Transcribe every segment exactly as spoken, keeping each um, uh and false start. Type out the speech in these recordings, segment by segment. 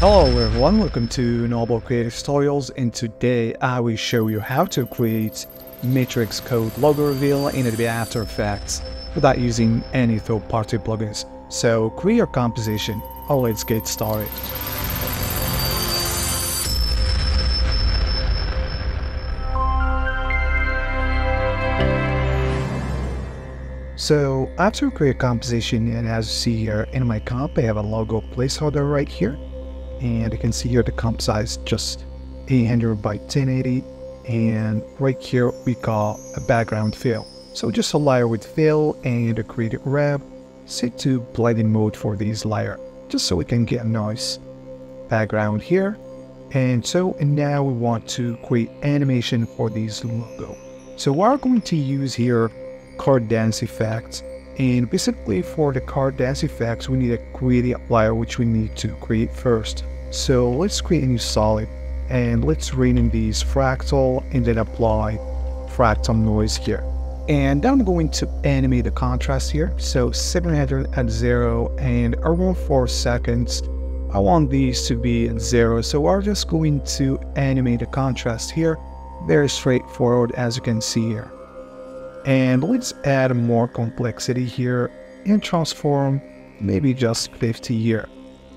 Hello everyone, welcome to Noble Creative Tutorials, and today I will show you how to create Matrix Code Logo Reveal in Adobe After Effects without using any third-party plugins. So create your composition, or let's get started. So after create composition, and as you see here in my comp, I have a logo placeholder right here. And you can see here the comp size just eight hundred by ten eighty, and right here we call a background fill. So just a layer with fill and a created wrap, set to blending mode for this layer, just so we can get a nice background here. And so and now we want to create animation for this logo. So we're going to use here card dance effects. And basically for the card dance effects, we need a gradient layer, which we need to create first. So let's create a new solid and let's rename these fractal and then apply fractal noise here. And I'm going to animate the contrast here. So seven hundred at zero and around four seconds. I want these to be at zero. So we're just going to animate the contrast here. Very straightforward, as you can see here. And let's add more complexity here and transform maybe just fifty here.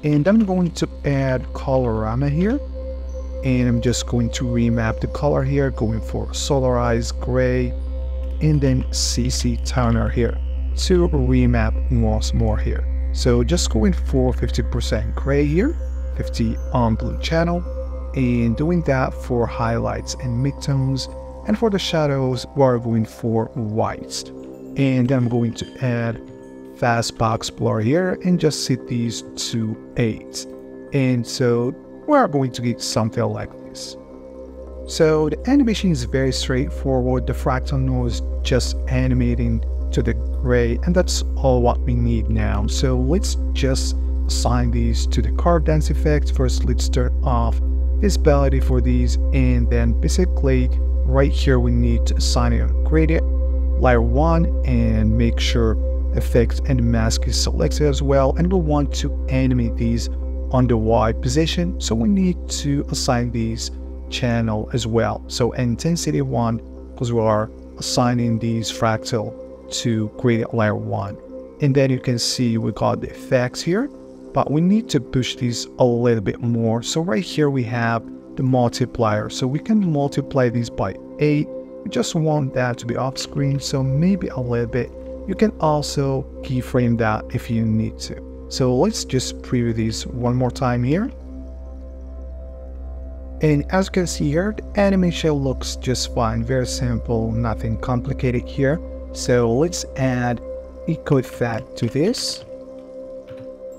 And I'm going to add Colorama here. And I'm just going to remap the color here, going for solarized gray, and then C C Toner here to remap once more here. So just going for fifty percent gray here, fifty on blue channel, and doing that for highlights and midtones. And for the shadows, we're going for whites. And I'm going to add fast box blur here and just set these to eight. And so we're going to get something like this. So the animation is very straightforward. The fractal noise just animating to the gray, and that's all what we need now. So let's just assign these to the card dance effect. First, let's turn off visibility for these, and then basically right here we need to assign a gradient layer one and make sure effect and mask is selected as well. And we want to animate these on the Y position, so we need to assign these channel as well. So intensity one, because we are assigning these fractal to gradient layer one. And then you can see we got the effects here, but we need to push these a little bit more. So right here we have the multiplier, so we can multiply these by eight. We just want that to be off screen, so maybe a little bit. You can also keyframe that if you need to. So let's just preview these one more time here. And as you can see here, the animation looks just fine, very simple, nothing complicated here. So let's add echo effect to this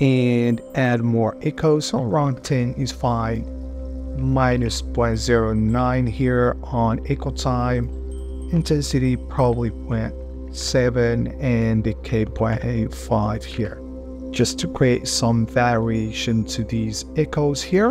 and add more echo. So around ten is fine. Minus zero point zero nine here on echo time, intensity probably zero point seven and decay zero point eight five here, just to create some variation to these echoes here.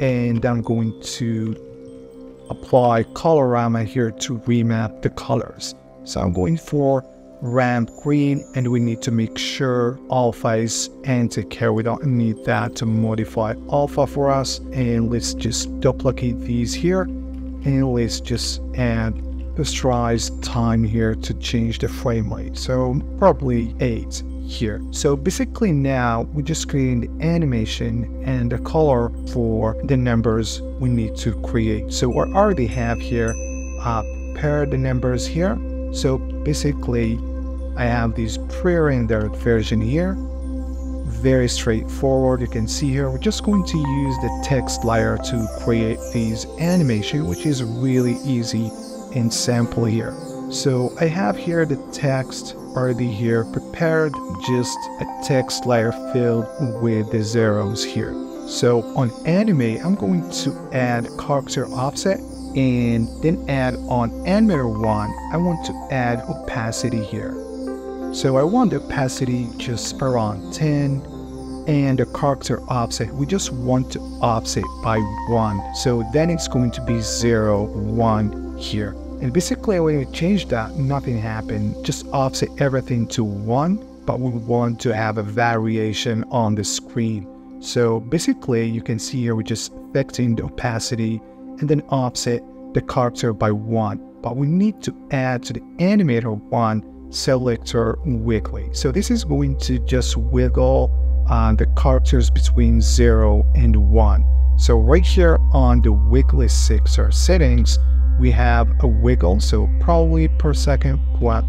And I'm going to apply Colorama here to remap the colors. So I'm going for ramp green, and we need to make sure alpha is anti-care. We don't need that to modify alpha for us. And let's just duplicate these here, and let's just add posterize time here to change the frame rate, so probably eight here. So basically now we just created the animation and the color for the numbers we need to create. So we already have here uh pair the numbers here. So basically I have this pre-rendered version here, very straightforward. You can see here we're just going to use the text layer to create these animation, which is really easy and simple here. So I have here the text already here prepared, just a text layer filled with the zeros here. So on animate, I'm going to add character offset and then add on animator one. I want to add opacity here. So I want the opacity just around ten, and the character offset we just want to offset by one. So then it's going to be zero one here. And basically when we change that, nothing happened, just offset everything to one, but we want to have a variation on the screen. So basically you can see here we're just affecting the opacity and then offset the character by one, but we need to add to the animator one selector wiggly. So this is going to just wiggle uh, the characters between zero and one. So right here on the wiggly sixer settings, we have a wiggle, so probably per second zero point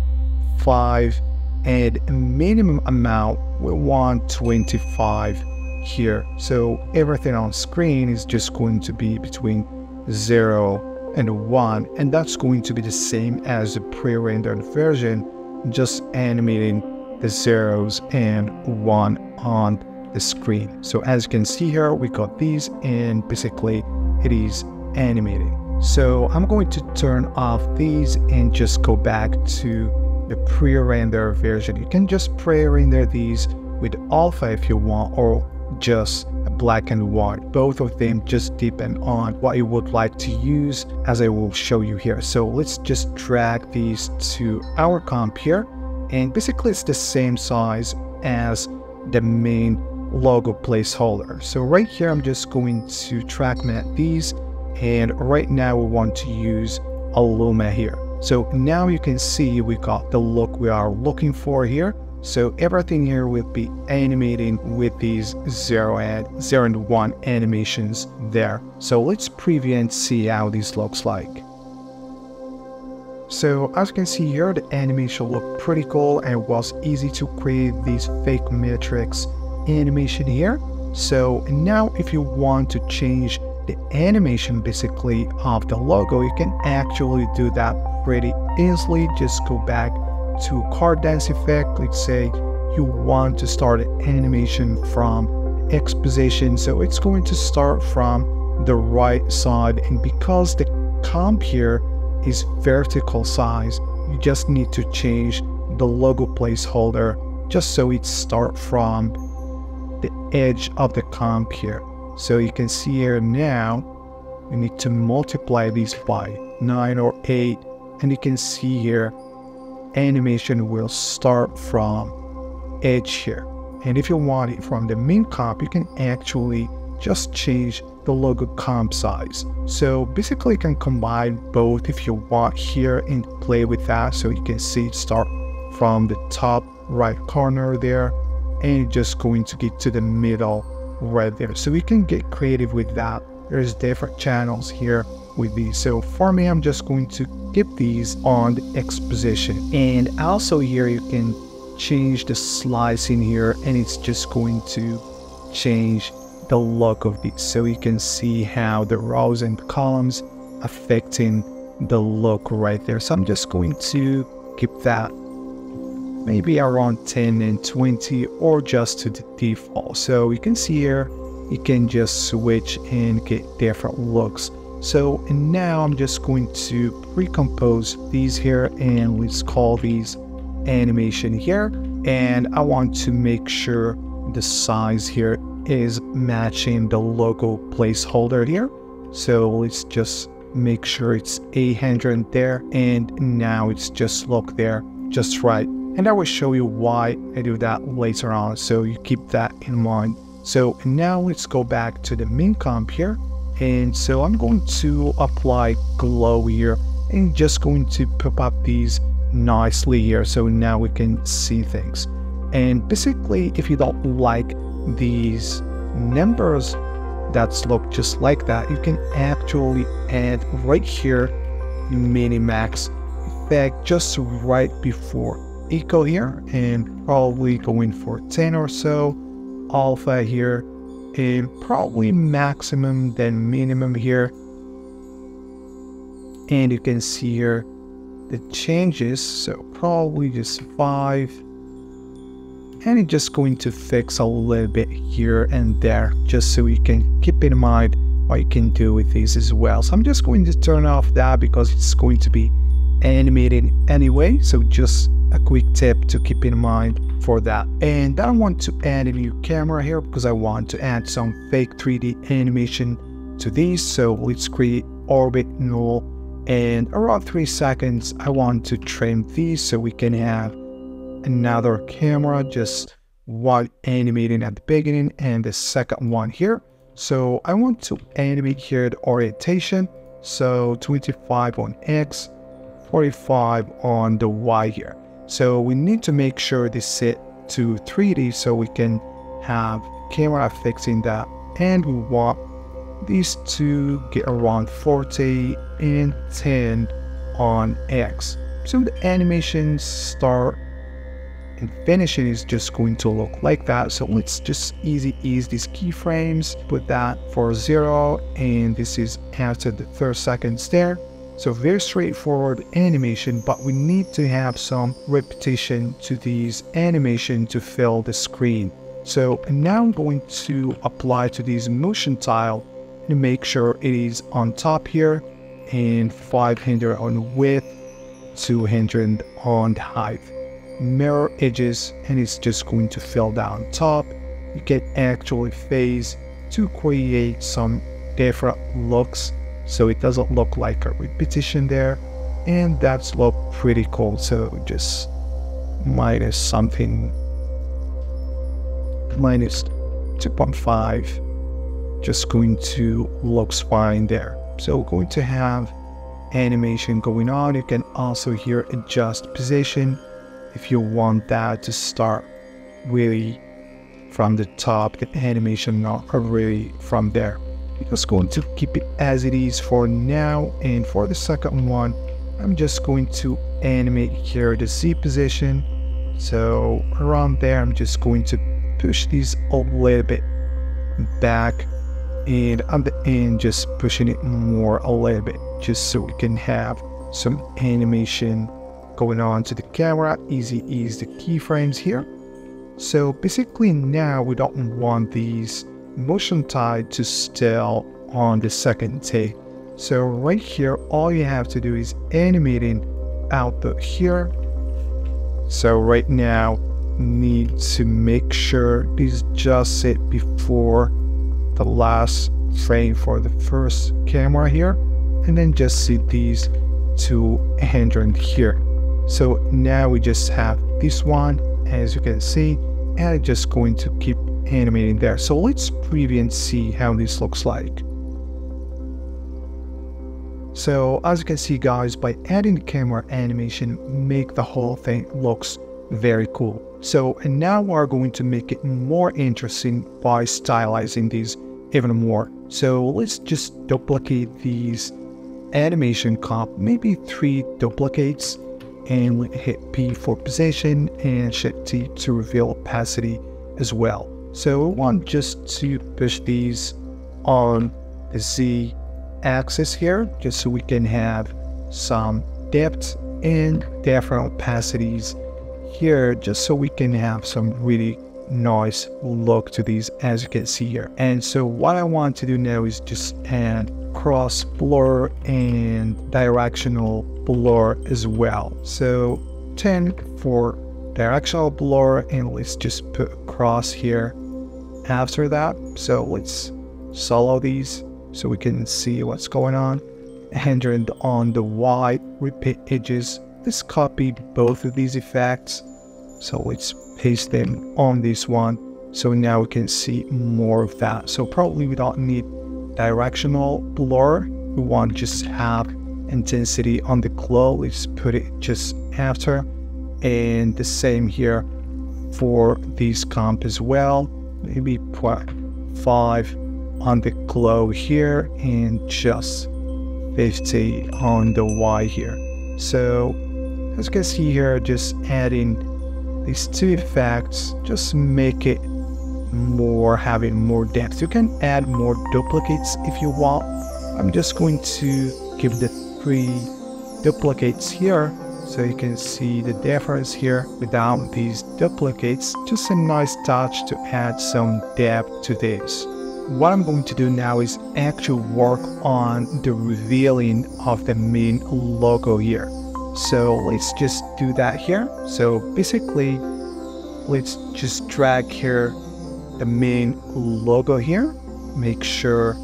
five, and a minimum amount we want twenty-five here. So everything on screen is just going to be between zero and one, and that's going to be the same as the pre-rendered version, just animating the zeros and one on the screen. So as you can see here, we got these, and basically it is animating. So I'm going to turn off these and just go back to the pre-render version. You can just pre-render these with alpha if you want, or just black and white. Both of them just depend on what you would like to use, as I will show you here. So let's just drag these to our comp here, and basically it's the same size as the main logo placeholder. So right here I'm just going to track matte these, and right now we want to use a luma here. So now you can see we got the look we are looking for here. So everything here will be animating with these zero and zero and one animations there. So let's preview and see how this looks like. So as you can see here, the animation looked pretty cool, and it was easy to create this fake matrix animation here. So now if you want to change the animation basically of the logo, you can actually do that pretty easily. Just go back to card dance effect. Let's say you want to start an animation from X position, so it's going to start from the right side, and because the comp here is vertical size, you just need to change the logo placeholder just so it starts from the edge of the comp here. So you can see here now we need to multiply these by nine or eight, and you can see here animation will start from edge here. And if you want it from the main comp, you can actually just change the logo comp size. So basically you can combine both if you want here and play with that. So you can see it start from the top right corner there, and it's just going to get to the middle right there. So we can get creative with that. There's different channels here with these. So for me, I'm just going to keep these on the X position. And also here you can change the slicing here, and it's just going to change the look of this. So you can see how the rows and columns affecting the look right there. So I'm just going to keep that maybe around ten and twenty, or just to the default. So you can see here, you can just switch and get different looks. So and now I'm just going to pre-compose these here, and let's call these animation here. And I want to make sure the size here is matching the logo placeholder here. So let's just make sure it's eight hundred there, and now it's just look there just right. And I will show you why I do that later on, so you keep that in mind. So now let's go back to the main comp here. And so I'm going to apply glow here, and just going to pop up these nicely here. So now we can see things. And basically, if you don't like these numbers that look just like that, you can actually add right here minimax effect just right before echo here, and probably going for ten or so, alpha here, and probably maximum then minimum here. And you can see here the changes, so probably just five, and it's just going to fix a little bit here and there, just so you can keep in mind what you can do with these as well. So I'm just going to turn off that because it's going to be animated anyway, so just a quick tip to keep in mind for that. And I want to add a new camera here because I want to add some fake three D animation to these. So let's create orbit null, and around three seconds I want to trim these so we can have another camera just while animating at the beginning and the second one here. So I want to animate here the orientation. So twenty-five on X, forty-five on the Y here. So we need to make sure this set to three D so we can have camera fixing that, and we want these two get around forty and ten on X. So the animation start and finishing is just going to look like that. So let's just easy ease these keyframes, put that for zero, and this is after the third seconds there. So very straightforward animation, but we need to have some repetition to these animation to fill the screen. So now I'm going to apply to this motion tile to make sure it is on top here, and five hundred on width, two hundred on height. Mirror edges, and it's just going to fill down top. You can actually phase to create some different looks, so it doesn't look like a repetition there, and that's look pretty cool. So just minus something, minus two point five, just going to looks fine there. So we're going to have animation going on. You can also here adjust position if you want that to start really from the top, the animation not really from there. I'm just going to keep it as it is for now, and for the second one I'm just going to animate here the Z position. So around there I'm just going to push these a little bit back, and on the end just pushing it more a little bit, just so we can have some animation going on to the camera. Easy ease the keyframes here. So basically now we don't want these motion tile to still on the second take. So right here all you have to do is animating output here. So right now need to make sure this just set before the last frame for the first camera here, and then just set these to one hundred here. So now we just have this one, as you can see, and I'm just going to keep animating there. So let's preview and see how this looks like. So as you can see guys, by adding the camera animation make the whole thing looks very cool. So and now we're going to make it more interesting by stylizing these even more. So let's just duplicate these animation comp, maybe three duplicates, and hit P for position and Shift T to reveal opacity as well. So we want just to push these on the Z axis here, just so we can have some depth and different opacities here, just so we can have some really nice look to these, as you can see here. And so what I want to do now is just add cross blur and directional blur as well. So ten for directional blur, and let's just put cross here after that. So let's solo these so we can see what's going on. one hundred on the Y, repeat edges. Let's copy both of these effects, so let's paste them on this one. So now we can see more of that. So probably we don't need directional blur, we want just have intensity on the glow. Let's put it just after, and the same here for this comp as well. Maybe put five on the glow here and just fifty on the Y here. So as you can see here, just adding these two effects just make it more, having more depth. You can add more duplicates if you want. I'm just going to give the three duplicates here so you can see the difference here without these duplicates. Just a nice touch to add some depth to this. What I'm going to do now is actually work on the revealing of the main logo here. So let's just do that here. So basically let's just drag here the main logo here, make sure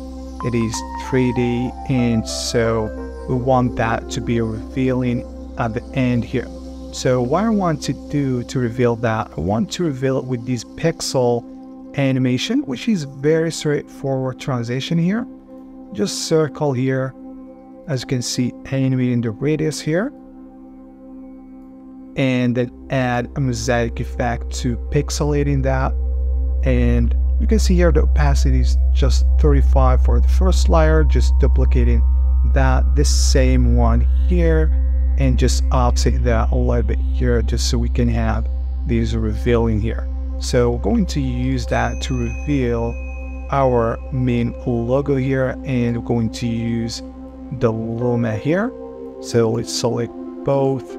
it is three D, and so we want that to be revealing at the end here. So what I want to do to reveal that, I want to reveal it with this pixel animation, which is very straightforward transition here. Just circle here, as you can see, animating the radius here. And then add a mosaic effect to pixelating that. And you can see here the opacity is just thirty-five for the first layer, just duplicating that, this same one here, and just offset that a little bit here, just so we can have these revealing here. So we're going to use that to reveal our main logo here, and we're going to use the Luma here. So let's select both,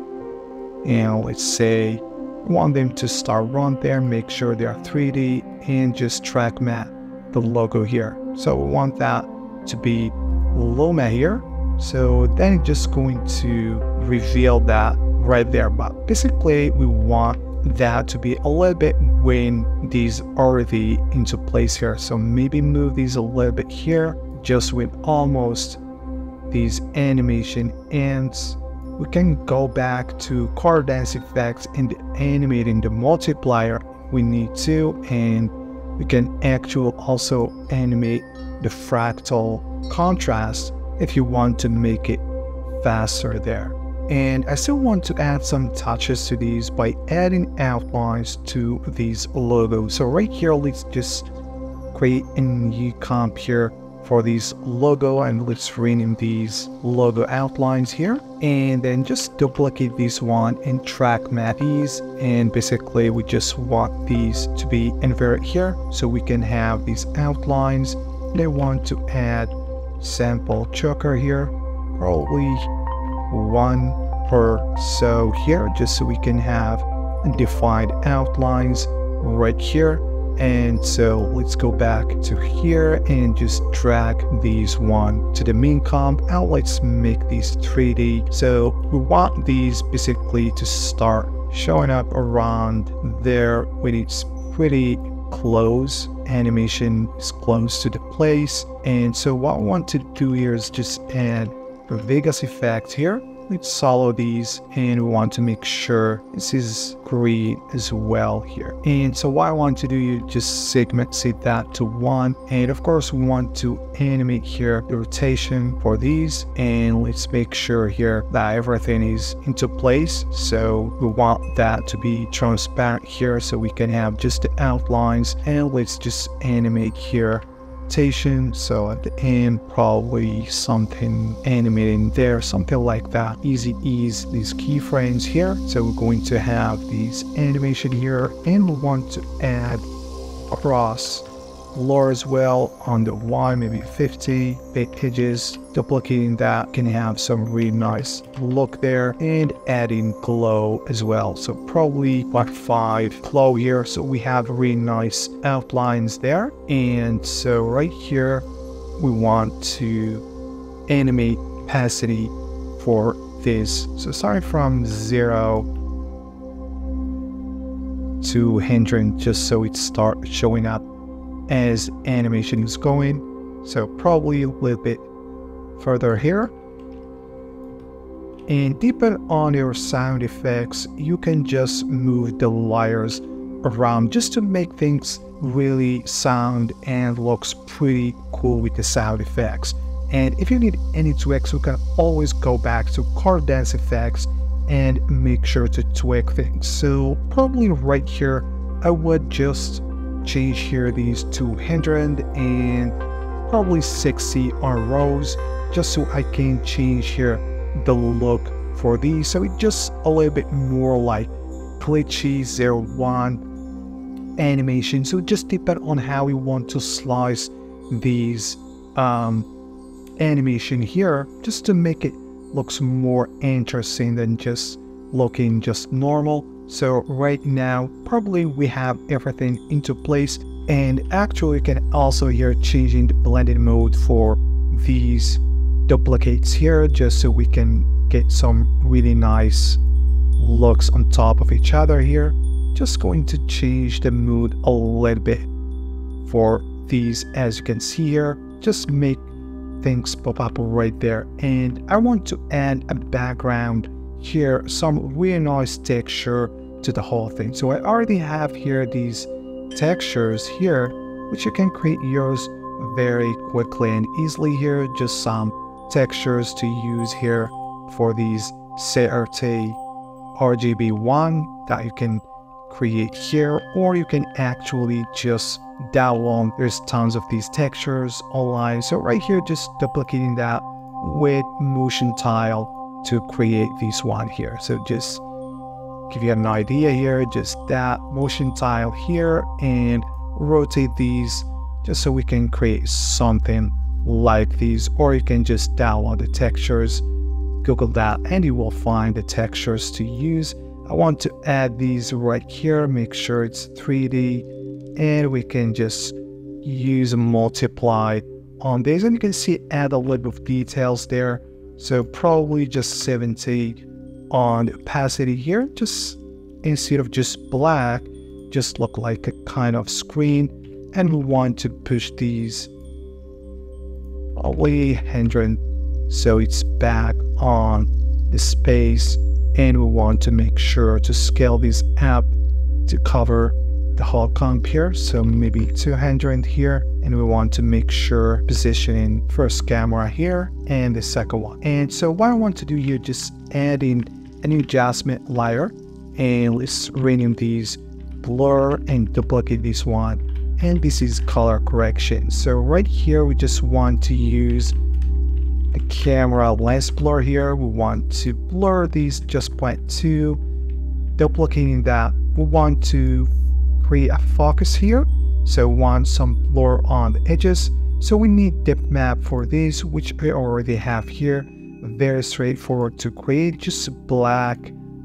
and let's say we want them to start around there, make sure they are three D, and just track matte the logo here. So we want that to be Luma here. So then it's just going to reveal that right there, but basically we want that to be a little bit when these already into place here. So maybe move these a little bit here, just with almost these animation ends. We can go back to card dance effects and animating the multiplier we need to, and we can actually also animate the fractal contrast if you want to make it faster there. And I still want to add some touches to these by adding outlines to these logos. So right here, let's just create a new comp here for these logo, and let's rename these logo outlines here. And then just duplicate this one and track map these. And basically we just want these to be invert here, so we can have these outlines. And I want to add sample choker here, probably one per so here, just so we can have defined outlines right here. And so let's go back to here and just drag these one to the main comp, and let's make these three D. So we want these basically to start showing up around there when it's pretty close, animation is close to the place. And so what I want to do here is just add the Vegas effect here. Let's follow these, and we want to make sure this is green as well here. And so what I want to do, you just segment set that to one. And of course we want to animate here the rotation for these, and let's make sure here that everything is into place. So we want that to be transparent here, so we can have just the outlines. And let's just animate here. So at the end, probably something animating there, something like that. Easy ease these keyframes here. So we're going to have these animation here, and we want to add across blur as well on the Y, maybe fifty bit edges. Duplicating that can have some really nice look there, and adding glow as well. So probably like five glow here, so we have really nice outlines there. And so right here we want to animate opacity for this. So starting from zero to one hundred, just so it starts showing up as animation is going. So probably a little bit further here. And depending on your sound effects, you can just move the layers around just to make things really sound and looks pretty cool with the sound effects. And if you need any tweaks, you can always go back to card dance effects and make sure to tweak things. So probably right here I would just change here these two hundred and probably sixty on rows, just so I can change here the look for these, so it's just a little bit more like glitchy zero one animation. So just depend on how we want to slice these um, animation here, just to make it looks more interesting than just looking just normal. So right now probably we have everything into place. And actually you can also here changing the blending mode for these duplicates here, just so we can get some really nice looks on top of each other here. Just going to change the mood a little bit for these, as you can see here, just make things pop up right there. And I want to add a background here some really nice texture to the whole thing. So I already have here these textures here, which you can create yours very quickly and easily here. Just some textures to use here for these C R T R G B one that you can create here, or you can actually just download. There's tons of these textures online. So right here, just duplicating that with motion tile to create this one here. So just give you an idea here, just that motion tile here, and rotate these just so we can create something like these. Or you can just download the textures, Google that, and you will find the textures to use. I want to add these right here, make sure it's three D, and we can just use multiply on this, and you can see add a little bit of details there. So probably just seventy on the opacity here, just instead of just black, just look like a kind of screen. And we want to push these probably one hundred, so it's back on the space, and we want to make sure to scale this up to cover the whole comp here, so maybe two hundred here. And we want to make sure positioning first camera here and the second one. And so what I want to do here, just adding a new adjustment layer, and let's rename these blur and duplicate this one. And this is color correction. So right here, we just want to use the camera lens blur here. We want to blur these just zero point two, duplicating that. We want to create a focus here, so want some blur on the edges. So we need depth map for this, which I already have here. Very straightforward to create, just a black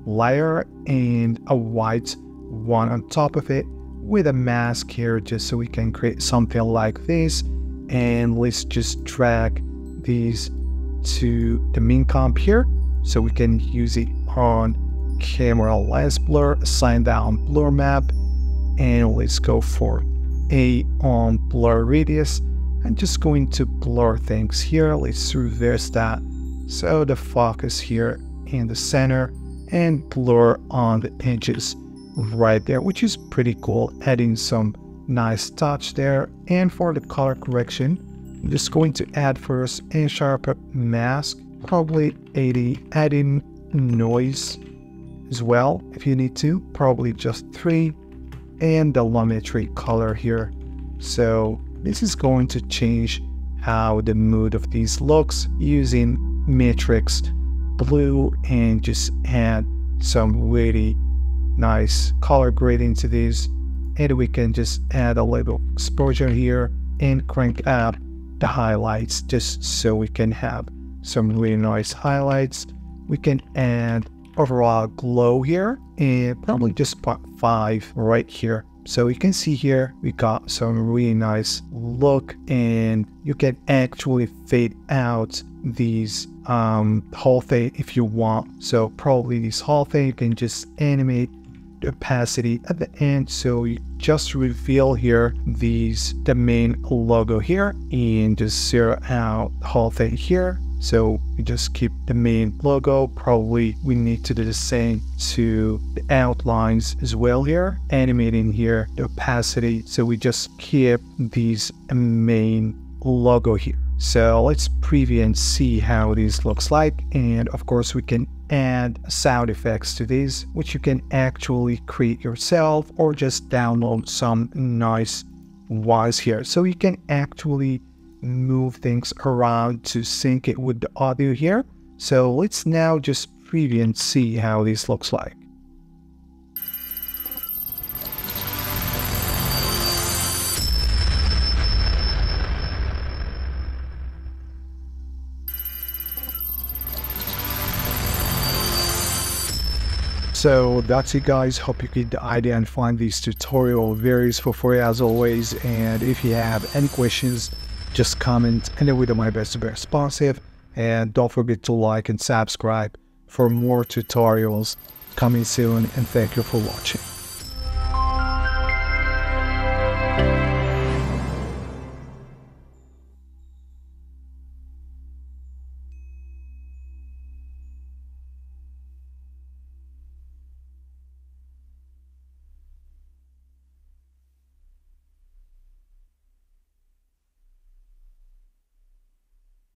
layer and a white one on top of it with a mask here, just so we can create something like this. And let's just drag these to the main comp here, so we can use it on camera lens blur, assign that on blur map. And let's go for A on blur radius, and just going to blur things here. Let's reverse that, so the focus here in the center and blur on the edges right there, which is pretty cool, adding some nice touch there. And for the color correction, I'm just going to add first a sharp mask, probably eighty, adding noise as well if you need to, probably just three, and the Lumetri color here. So this is going to change how the mood of these looks, using matrix blue, and just add some really nice color grading to these. And we can just add a little exposure here and crank up the highlights, just so we can have some really nice highlights. We can add overall glow here, and probably just point five right here. So you can see here we got some really nice look, and you can actually fade out these um whole thing if you want. So probably this whole thing you can just animate the opacity at the end, so you just reveal here these the main logo here, and just zero out the whole thing here. So we just keep the main logo. Probably we need to do the same to the outlines as well here, animating here the opacity. So we just keep these main logo here. So let's preview and see how this looks like. And of course we can add sound effects to this, which you can actually create yourself, or just download some nice ones here. So you can actually move things around to sync it with the audio here. So let's now just preview and see how this looks like. So that's it guys, hope you get the idea and find this tutorial very useful for you as always. And if you have any questions, just comment and I will do my best to be responsive. And don't forget to like and subscribe for more tutorials coming soon, and thank you for watching.